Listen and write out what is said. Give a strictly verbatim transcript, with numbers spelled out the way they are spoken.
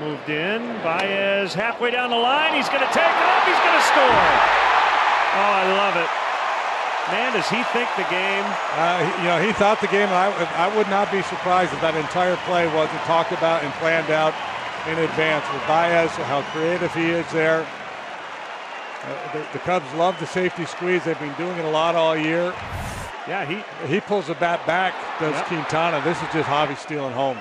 Moved in. Baez halfway down the line. He's going to take off. He's going to score. Oh, I love it. Man, does he think the game? Uh, you know, he thought the game. I, I would not be surprised if that entire play wasn't talked about and planned out in advance with Baez, how creative he is there. Uh, the, the Cubs love the safety squeeze. They've been doing it a lot all year. Yeah, he he pulls the bat back, does yep. Quintana. This is just Javi stealing home.